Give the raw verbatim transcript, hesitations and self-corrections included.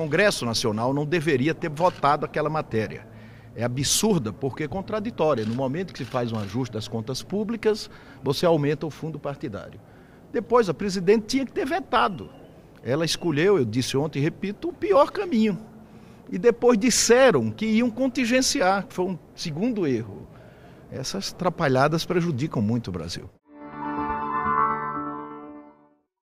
Congresso Nacional não deveria ter votado aquela matéria. É absurda porque é contraditória. No momento que se faz um ajuste das contas públicas, você aumenta o fundo partidário. Depois, a presidente tinha que ter vetado. Ela escolheu, eu disse ontem e repito, o pior caminho. E depois disseram que iam contingenciar, que foi um segundo erro. Essas atrapalhadas prejudicam muito o Brasil.